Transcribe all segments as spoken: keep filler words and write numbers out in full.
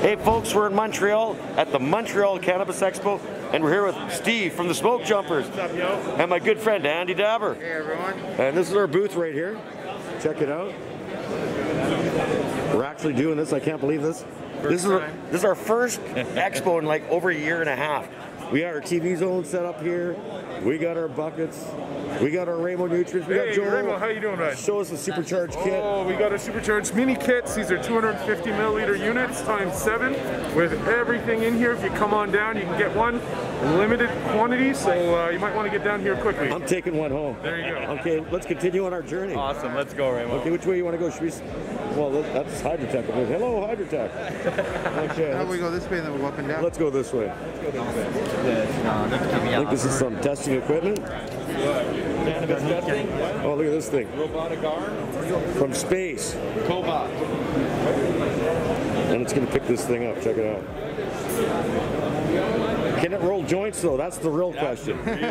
Hey folks, we're in Montreal at the Montreal Cannabis Expo, and we're here with Steve from the Smoke Jumpers. What's up, yo? And my good friend Andy Dabber. Hey everyone. And this is our booth right here. Check it out. We're actually doing this. I can't believe this. First this is our, this is our first expo in like over a year and a half. We got our T V zone set up here. We got our buckets. We got our Remo Nutrients. We hey, got Joel. Remo, how you doing, man? Show us the supercharged oh, kit. Oh, we got our supercharged mini kits. These are two hundred fifty milliliter units times seven with everything in here. If you come on down, you can get one in limited quantity, so uh, you might want to get down here quickly. I'm taking one home. There you go. Okay, let's continue on our journey. Awesome, let's go, Remo. Okay, which way you want to go? Should we? Well, that's HydroTech. Hello, HydroTech. Okay. How do we go this way, and then we're walking down? Let's go this way. Let's go this way. I think this is some testing equipment. Oh, look at this thing. Robotic arm. From space. Cobot. And it's going to pick this thing up. Check it out. Can it roll joints, though? That's the real question. There's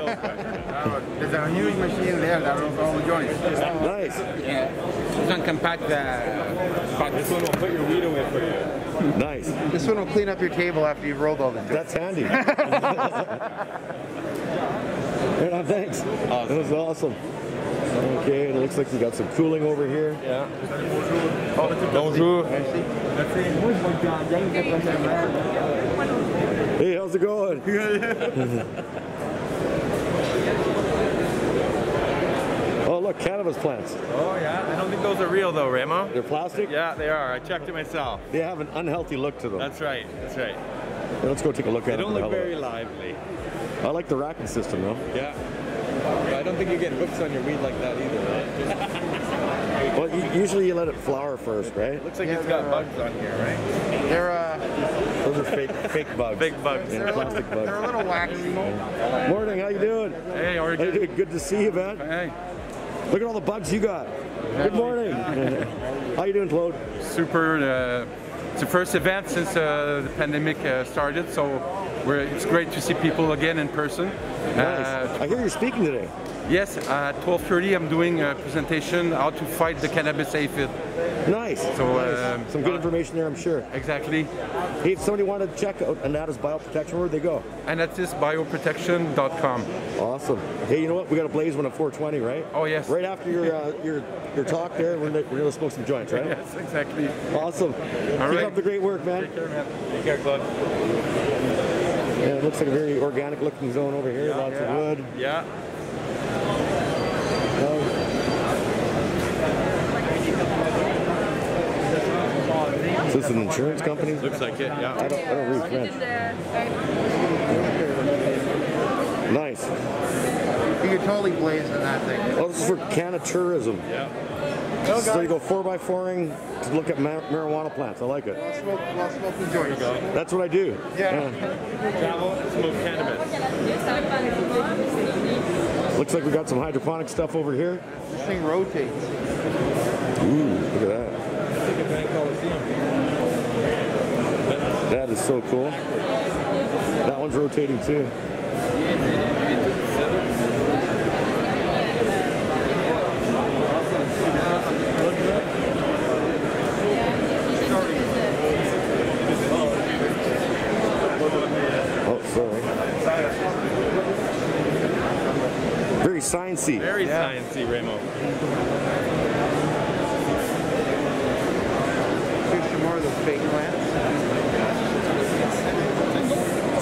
a huge machine there that rolls all the joints. Nice. Yeah. It's going to compact the... This one will put your weed away for you. Nice. This one will clean up your table after you've rolled all the joints. That's handy. Yeah, thanks. Awesome. That was awesome. Okay, and it looks like you got some cooling over here. Yeah. Bonjour. Hey, how's it going? Oh, look, cannabis plants. Oh, yeah. I don't think those are real, though, Remo. They're plastic? Yeah, they are. I checked it myself. They have an unhealthy look to them. That's right. That's right. Yeah, let's go take a look at them. They don't look very lively. I like the racking system, though. Yeah. But I don't think you get hooks on your weed like that either, right? Well, usually you let it flower first, right? It looks like yeah, it's got bugs on here, right? They're, uh... Those are fake, fake bugs. Big bugs. Yeah, plastic little, bugs. They're a little waxy. Morning, how you doing? Hey, how are you doing? Good to see you, man. Hey. Look at all the bugs you got. Good morning. How you doing, Claude? Super. Uh, it's the first event since uh, the pandemic uh, started, so we're, it's great to see people again in person. Nice. Uh, I hear you're speaking today. Yes, uh, at twelve thirty I'm doing a presentation, how to fight the cannabis aphid. Nice. So nice. Um, some good uh, information there, I'm sure. Exactly. Hey, if somebody wanted to check out Anatis Bioprotection, where'd they go? Anatis Bioprotection dot com. Awesome. Hey, you know what? We got a blaze one at four twenty, right? Oh yes. Right after your uh, your your talk there, we're gonna, we're gonna smoke some joints, right? Yes, exactly. Awesome. All Keep right. up the great work, man. Take care, man. Take care, Claude. Yeah, it looks like a very organic-looking zone over here. Yeah, lots yeah. of wood. Yeah. Is this an insurance company? Looks like it, yeah. I don't, I don't read French. Nice. You could totally blaze in that thing. Oh, this is for canna tourism. Yeah. So you go four by four-ing to look at marijuana plants. I like it. While smoking joints. That's what I do. Yeah. Travel and smoke cannabis. Looks like we got some hydroponic stuff over here. This thing rotates. Ooh, look at that. That is so cool. That one's rotating too. Oh, sorry. Very sciencey. Very yeah. sciencey, Remo. Fake plants.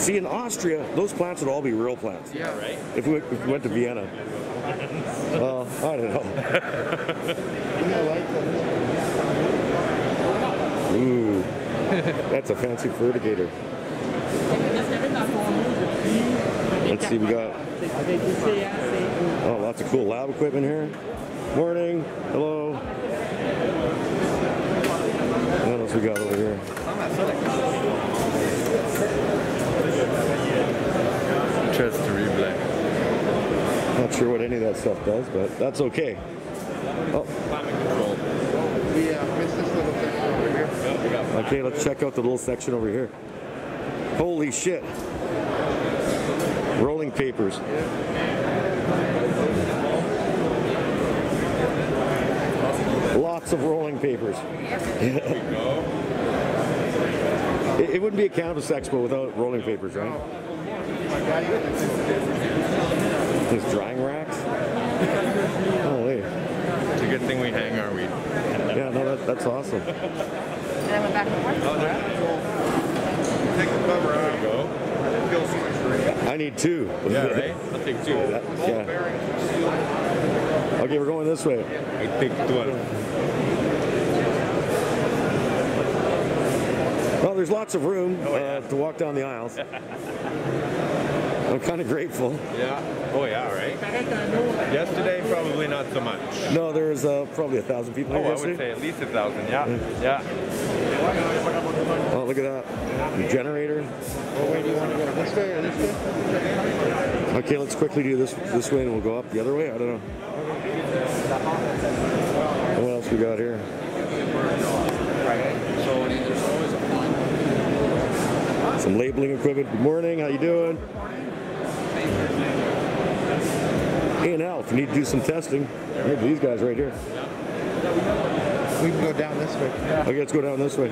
See, in Austria, those plants would all be real plants. Yeah, right. If we, if we went to Vienna. uh, I don't know. Ooh, that's a fancy fertigator. Let's see, we got. Oh, lots of cool lab equipment here. Morning. Hello. What else we got over here? Just to replay. Not sure what any of that stuff does, but that's okay. Oh. Okay, let's check out the little section over here. Holy shit! Rolling papers. Lots of rolling papers. It, it wouldn't be a cannabis expo without rolling papers, right? These drying racks? Holy. It's a good thing we hang our weed. Yeah, no, that, that's awesome. And I went back and forth. Oh, there. Take the cover out. There you go. I need two. Yeah, right? I'll take two. Oh, that, yeah. Okay, we're going this way. I take twelve. Well, there's lots of room oh, yeah. uh, to walk down the aisles. I'm kind of grateful. Yeah. Oh, yeah, right? Yesterday, probably not so much. No, there's uh, probably a thousand people oh, here yesterday. I would say at least a thousand, yeah. Mm. Yeah. Oh, look at that. The generator. Where do you want to go? This way or this way? Okay, let's quickly do this this way and we'll go up the other way. I don't know. What else we got here? Some labeling equipment. Good morning. How you doing? A and L. If you need to do some testing. Look at these guys right here. We can go down this way. Okay, let's go down this way.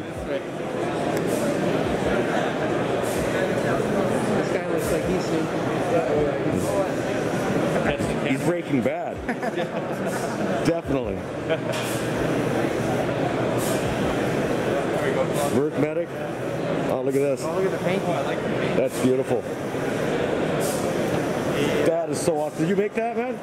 He's Breaking Bad. Definitely. Vert Medic. Oh, look at this. Oh, look at the paint. Oh, I like the paint. That's beautiful. Yeah. That is so awesome. Did you make that, man?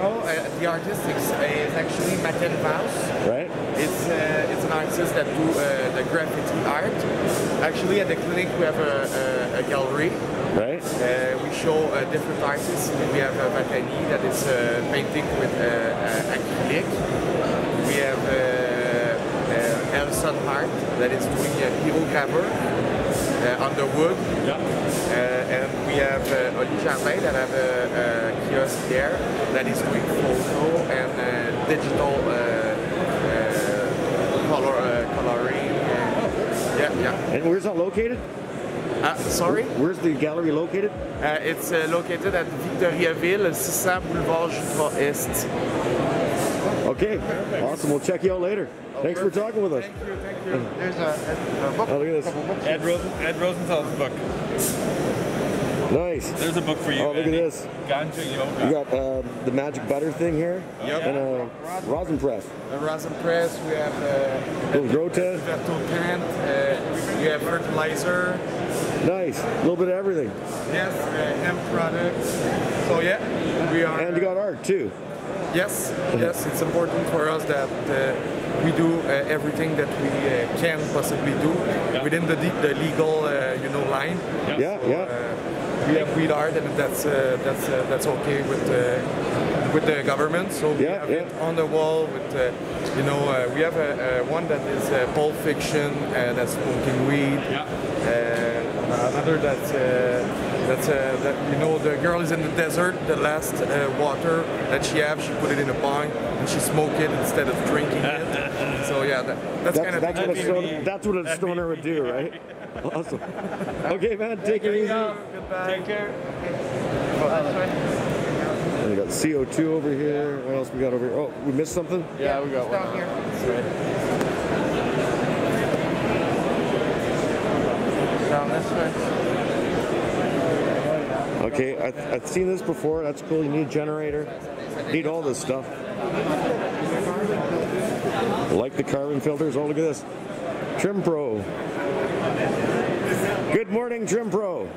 No, uh, the artist is, uh, is actually Matteo Baus. Right. It's uh, it's an artist that do uh, the graffiti art. Actually, at the clinic we have a, a, a gallery. Right. Uh, we show uh, different artists. We have uh, Matteo that is uh, painting with uh, uh, acrylic. We have uh, uh, Elson Hart that is doing a hero cover uh, on the wood. Yeah. Uh, and we have uh, Oli Jardin that have a, a kiosk there that is doing photo and uh, digital uh, uh, color uh, coloring. Uh, yeah, yeah. And where's that located? Uh, sorry? Where's the gallery located? Uh, it's uh, located at Victoriaville, six hundred Boulevard Jutras Est. Okay, perfect. Awesome. We'll check you out later. Oh, Thanks perfect. for talking with us. Thank you, thank you. There's a, a, a book. Oh, look at this. Ed, Rosen Ed Rosenthal's book. Nice. There's a book for you. Oh, look Andy. at this. Ganja yoga. You got uh, the magic butter thing here. Oh, yep. And a uh, rosin press. A rosin press. We have uh, a little grota. Uh, we have fertilizer. Nice. A little bit of everything. Yes, uh, hemp products. So yeah, we are. And you got art too. Yes, yes. It's important for us that uh, we do uh, everything that we uh, can possibly do yeah. within the the legal, uh, you know, line. Yeah, yeah. So, yeah. Uh, we have weed art, and that's uh, that's uh, that's okay with uh, with the government. So we yeah, have yeah. it on the wall with. Uh, You know, uh, we have a, a one that is uh, Pulp Fiction, uh, that's smoking weed. Yeah. Uh, another that's uh, that's uh, that you know the girl is in the desert. The last uh, water that she have, she put it in a pint and she smoked it instead of drinking it. So yeah, that, that's, that's kind of that's, that's, stoner, that's what a stoner would do, right? Awesome. Okay, man, take it easy. Goodbye. Take care. Okay. We got C O two over here. What else we got over here? Oh, we missed something? Yeah, we got one. Down here. Down this way. Okay, I've, I've seen this before. That's cool. You need a generator. You need all this stuff. I like the carbon filters. Oh, look at this. TrimPro. Good morning, TrimPro.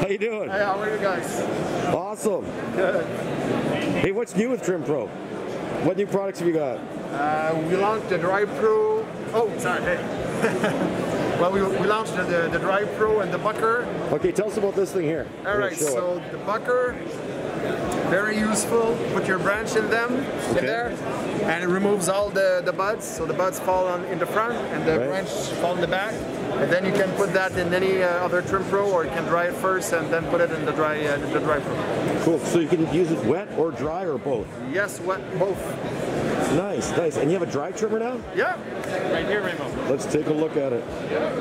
How you doing? Hey, how are you guys? Awesome. Good. Hey, what's new with TrimPro? What new products have you got? Uh, we launched the DryPro. Oh, sorry. Hey. well, we, we launched the, the, the DryPro and the Bucker. Okay, tell us about this thing here. All right, so it. the Bucker, very useful. Put your branch in them, okay. in there, and it removes all the, the buds. So the buds fall on, in the front, and the right. branch fall in the back. And then you can put that in any uh, other TrimPro, or you can dry it first and then put it in the dry uh, in the DryPro. Cool. So you can use it wet or dry or both? Yes, wet, both. Nice, nice. And you have a dry trimmer now? Yeah. Right here, Remo. Let's take a look at it. Yeah.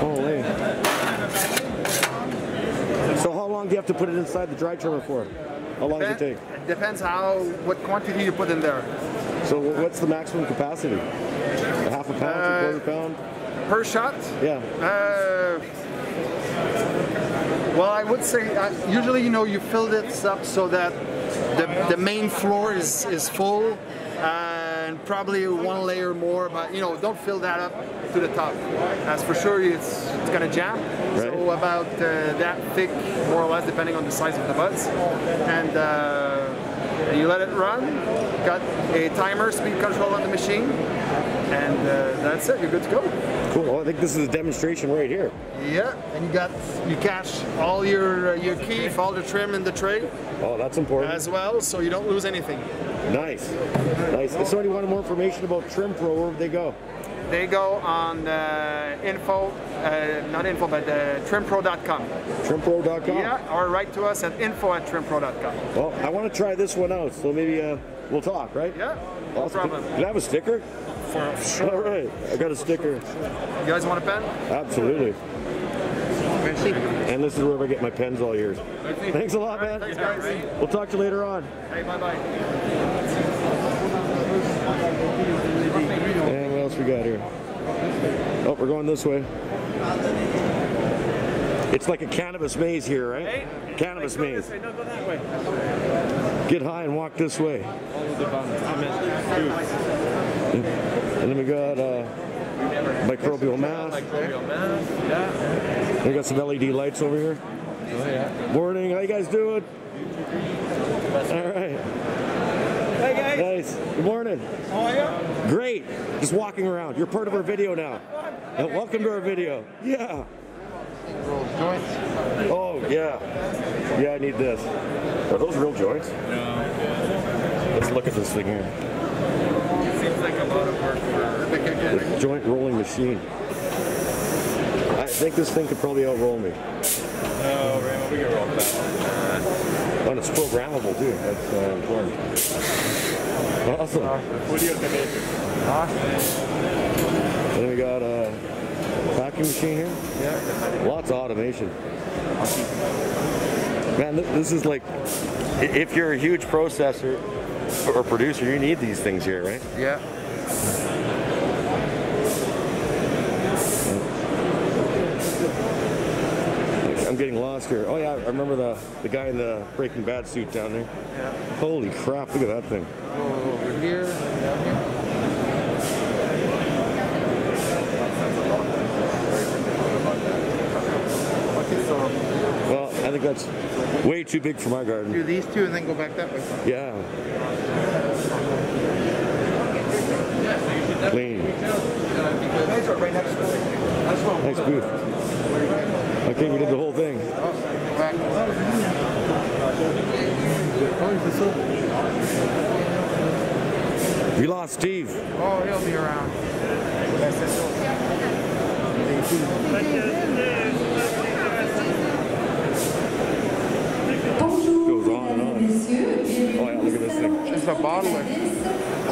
Holy. So how long do you have to put it inside the dry trimmer for? How long Depen does it take? It depends how, what quantity you put in there. So what's the maximum capacity? pound, uh, quarter pound? Per shot? Yeah. Uh, well, I would say uh, usually, you know, you fill this up so that the, the main floor is, is full. And probably one layer more, but you know, don't fill that up to the top. As for sure, it's, it's gonna jam. Right. So about uh, that thick, more or less, depending on the size of the buds. And uh, you let it run. Got a timer, speed control on the machine, and uh, that's it. You're good to go. Cool. Well, I think this is a demonstration right here. Yeah, and you got you cache all your uh, your keef, all the trim in the tray. Oh, that's important as well, so you don't lose anything. Nice, nice. If somebody wanted more information about TrimPro, where would they go? They go on uh, info, uh, not info, but uh, trimpro dot com. trimpro dot com? Yeah, or write to us at info at trimpro dot com. Well, I want to try this one out, so maybe uh, we'll talk, right? Yeah, no awesome. problem. Can I have a sticker? For sure. All right, I got a sticker. You guys want a pen? Absolutely. And this is where I get my pens all year. Thanks a lot, man. Thanks, guys. We'll talk to you later on. Hey, bye-bye. And what else we got here? Oh, we're going this way. It's like a cannabis maze here, right? Hey, cannabis like, maze. Way, no, go that way. Get high and walk this way. And then we got... Uh, Microbial mask. Microbial mask. Yeah. We got some L E D lights over here. Oh, yeah. Morning. How you guys doing? All right. Hey guys. Nice. Good morning. How are you? Great. Just walking around. You're part of our video now. Okay. Welcome to our video. Yeah. Oh yeah. Yeah, I need this. Are those real joints? No. Let's look at this thing here. Seems like a lot of work for the joint rolling machine. I think this thing could probably out-roll me. No, Remo, we can roll that. And it's programmable too. That's uh, important. Awesome. And then we got a vacuum machine here. Yeah. Lots of automation. Man, this is like, if you're a huge processor or producer, you need these things here, right? Yeah. I'm getting lost here. Oh yeah, I remember the the guy in the Breaking Bad suit down there. Yeah. Holy crap! Look at that thing. Oh, over here, down here. Well, I think that's way too big for my garden. Do these two and then go back that way. Yeah. Clean. Nice booth. Okay, we did the whole thing. We lost Steve. Oh, he'll be around. Goes on and on. Oh yeah, look at this thing. It's a bottler.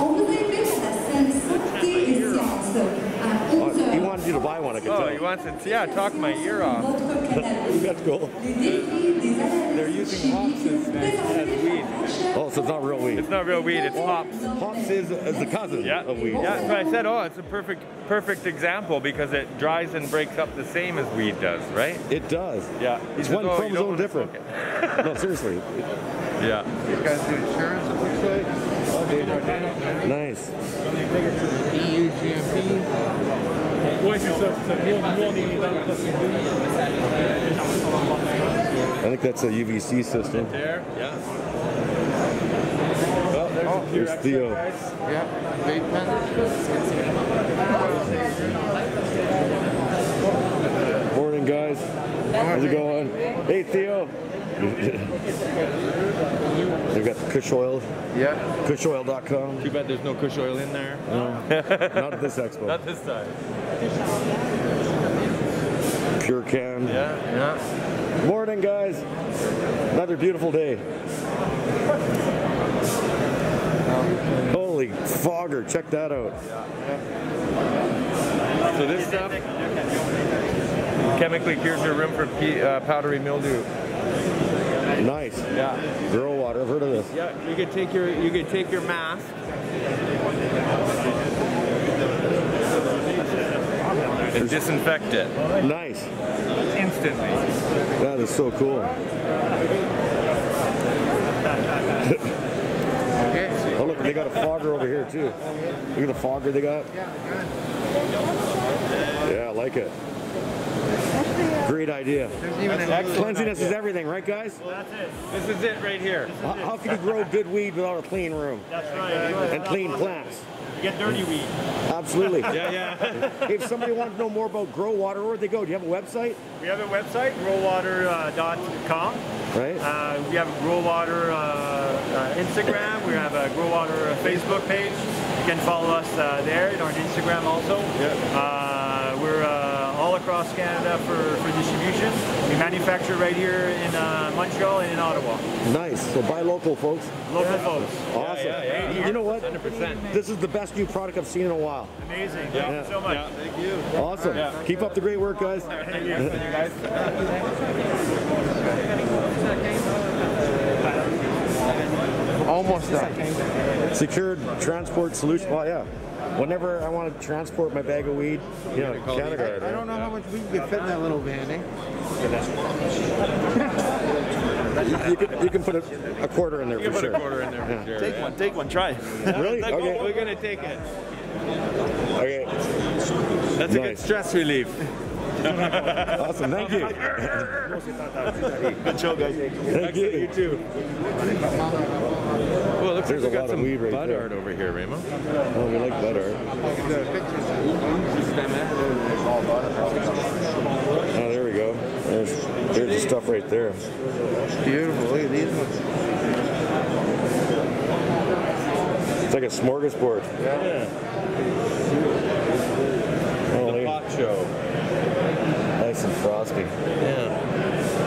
Oh, he wanted you to buy one, I could tell. Oh, he wants it. Yeah, talk my ear off. That's cool. They're using hops as, as weed. Oh, so it's not real weed. It's not real weed. It's hops. Hops is, is the cousin yeah. of weed. Yeah, that's why I said, oh, it's a perfect, perfect example because it dries and breaks up the same as weed does, right? It does. Yeah. He it's says, one oh, chromosome different. No, seriously. Yeah. You guys do insurance, it looks like. Oh, dude. Nice. I think that's a U V C system. There, yeah. Well, there's oh, there's Theo. Yeah. Vape pen. Morning, guys. How's it going? Hey, Theo. They've got the Kush Oil. Yeah. Kush oil dot com. Too bad there's no Kush Oil in there. No. Not at this expo. Not this time. Pure Can. Yeah. Yeah. Morning, guys. Another beautiful day. Holy fogger. Check that out. Yeah. So this stuff chemically cures your room for uh, powdery mildew. Nice. Yeah. Girl water. I've heard of this. Yeah. You could take your you could take your mask. and disinfect it. Nice. Instantly. That is so cool. Oh look, they got a fogger over here too. Look at the fogger they got. Yeah, I like it. Great idea. Cleanliness is everything, right guys? Well, that's it. This is it right here. How, how can you grow good weed without a clean room? That's right. And clean plants. You get dirty weed. Absolutely. Yeah, yeah. If somebody wanted to know more about Grow Water, where'd they go? Do you have a website? We have a website, grow water dot com. Uh, right. Uh, we have a Grow Water uh, uh, Instagram. We have a Grow Water Facebook page. You can follow us uh, there and on Instagram also. Yeah. Uh, we're uh, all across Canada for, for distribution. We manufacture right here in uh, Montreal and in Ottawa. Nice. So buy local, folks. Local yeah. folks. Awesome. Yeah, yeah, yeah. You know what? one hundred percent. This is the best new product I've seen in a while. Amazing. Thank yeah. you so much. Yeah. Thank you. Awesome. Yeah. Keep up the great work, guys. Thank you. Thank you guys. Almost done. Secured transport solution. Well, yeah. Whenever I want to transport my bag of weed, you know, category. I, I don't know how much weed you can fit in that little van, eh? you, you, can, you can put a, a quarter in there you for sure. You can put a quarter in there for yeah. sure. Take yeah. one, take one, try. Really? Like, okay. We're going to take it. Okay. That's nice. A good stress relief. Awesome, thank you. Good show, guys. Thank you. You too. Well, it looks There's like we got some weed right bud there. Art over here, Remo. Oh, we like bud art. Oh, there we go. There's, there's the stuff right there. Beautiful. Look at these ones. It's like a smorgasbord. Yeah. yeah. Oh, the pot show. Nice and frosty. Yeah.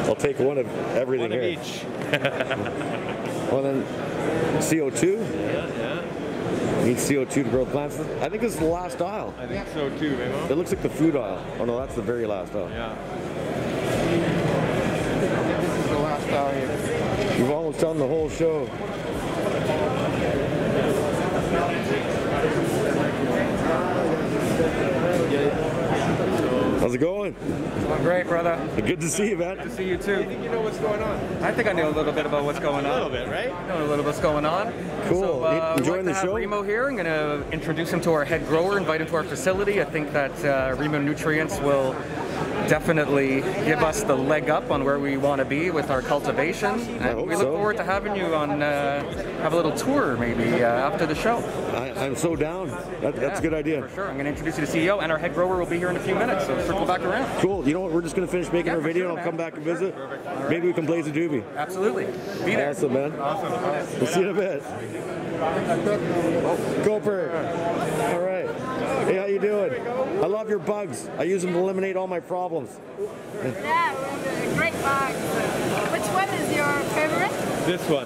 I'll take one of everything one of here. Each. Well then, C O two. Yeah, yeah. Need C O two to grow plants. I think this is the last aisle. I think so too, Remo. It looks like the food aisle. Oh no, that's the very last aisle. Yeah. I think this is the last aisle here. You've almost done the whole show. How's it going? Doing great, brother. Good to see you, man. Good to see you, too. I think you know what's going on. I think I knew a little bit about what's going on. A little bit, right? I know a little bit what's going on. Cool. So, uh, Enjoying like the show? Remo here. I'm going to introduce him to our head grower, invite him to our facility. I think that uh, Remo Nutrients will definitely give us the leg up on where we want to be with our cultivation. And we look so. forward to having you on, uh, have a little tour maybe uh, after the show. I, I'm so down. That, yeah, that's a good idea. For sure. I'm going to introduce you to C E O, and our head grower will be here in a few minutes, so circle back around. Cool. You know what? We're just going to finish making yeah, our video, and sure, I'll come back and visit. Right. Maybe we can blaze a doobie. Absolutely. Be there. Awesome, man. Awesome. awesome. We'll see you in a bit. Oh. Koppert. All right. Hey, how you doing? I love your bugs. I use them to eliminate all my problems. Yeah, great bugs. Which one is your favorite? This one.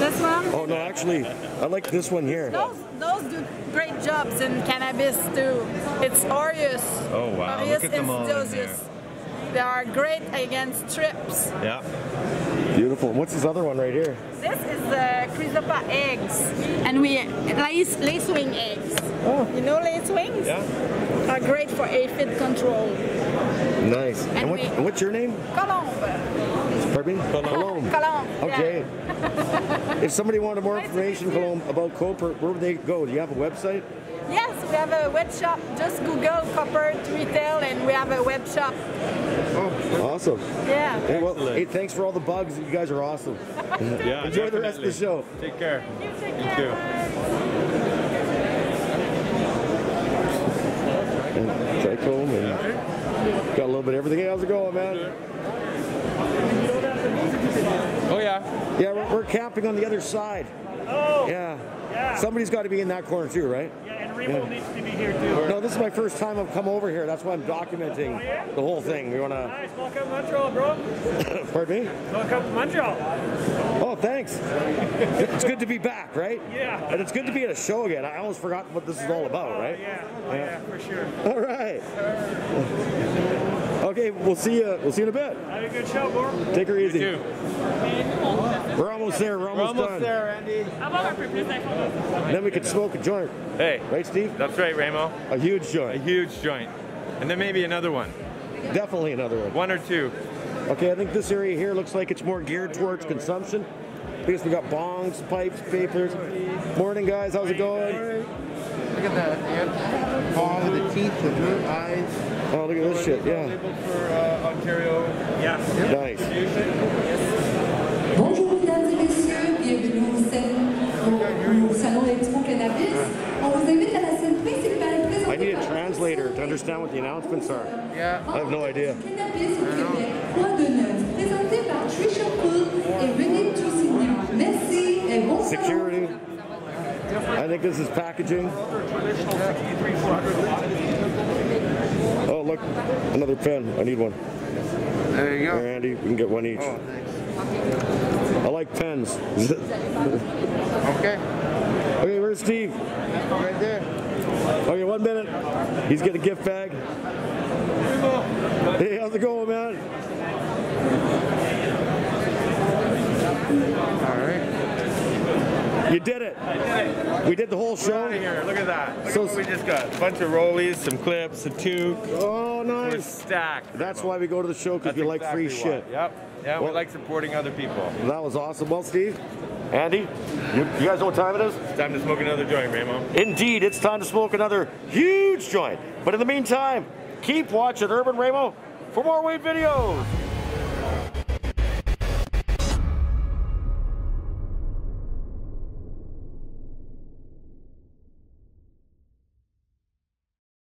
This one? Oh no, actually, I like this one here. Those, those do great jobs in cannabis too. It's aureus. Oh wow, aureus. Look at them all in there. They are great against trips. Yeah. Beautiful. What's this other one right here? This is the Chrysopa eggs, and we lace, lace wing eggs. Oh. You know lace wings? Yeah. Are great for aphid control. Nice. And, and what, we, what's your name? Colombe. Pardon me? Colombe. Colombe. Okay. Yeah. If somebody wanted more information, Colombe, about Koppert, where would they go? Do you have a website? Yes, we have a web shop. Just Google Koppert Retail, and we have a web shop. Oh, awesome. Yeah. Hey, well, hey, thanks for all the bugs. You guys are awesome. Yeah, enjoy definitely. the rest of the show. Take care. You take care. Thank you. And take home and got a little bit of everything. Hey, how's it going, man? Oh, yeah. Yeah, we're, we're camping on the other side. Oh. Yeah. Yeah. Somebody's got to be in that corner too, right? Yeah, and Remo yeah. needs to be here too. No, this is my first time I've come over here. That's why I'm documenting oh, yeah? the whole thing. We want to. Nice, welcome to Montreal, bro. Pardon me? Welcome to Montreal. Oh, thanks. It's good to be back, right? Yeah. And it's good to be at a show again. I almost forgot what this is all about, right? Oh, yeah. Oh, yeah, yeah, for sure. All right. Okay, we'll see you. We'll see you in a bit. Have a good show, bro. Take her easy. We're almost there. We're almost, we're almost done. there, Andy. And then we could smoke a joint. Hey, right, Steve? That's right, Remo. A huge joint. A huge joint. And then maybe another one. Definitely another one. One or two. Okay, I think this area here looks like it's more geared towards consumption. Because we got bongs, pipes, papers. Morning, guys. How's it going? Look at that, man. Bong with the teeth, the root, eyes. Oh, look at this shit. Yeah. Labeled for uh, Ontario. Yeah. Nice. Bonjour, mesdames et messieurs. Bienvenue au salon, au salon Expo Cannabis. On vous invite à la scène principale. I need a translator to understand what the announcements are. Yeah. I have no idea. Security. I think this is packaging. Oh, look, another pen. I need one. There you go. Here, Andy, we can get one each. Oh, thanks. I like pens. Okay. Okay, where's Steve? Right there. Okay, one minute. He's got a gift bag. Hey, how's it going, man? All right. You did it. I did it. We did the whole show. We're out of here. Look at that. Look so at what we just got. A bunch of rollies, some clips, a toque. Oh, nice. We're stacked. That's why we go to the show, because we exactly like free why. shit. Yep. Yeah, well, we like supporting other people. That was awesome. Well, Steve. Andy, you, you guys know what time it is? It's time to smoke another joint, Remo. Indeed, it's time to smoke another huge joint. But in the meantime, keep watching Urban Remo for more weed videos.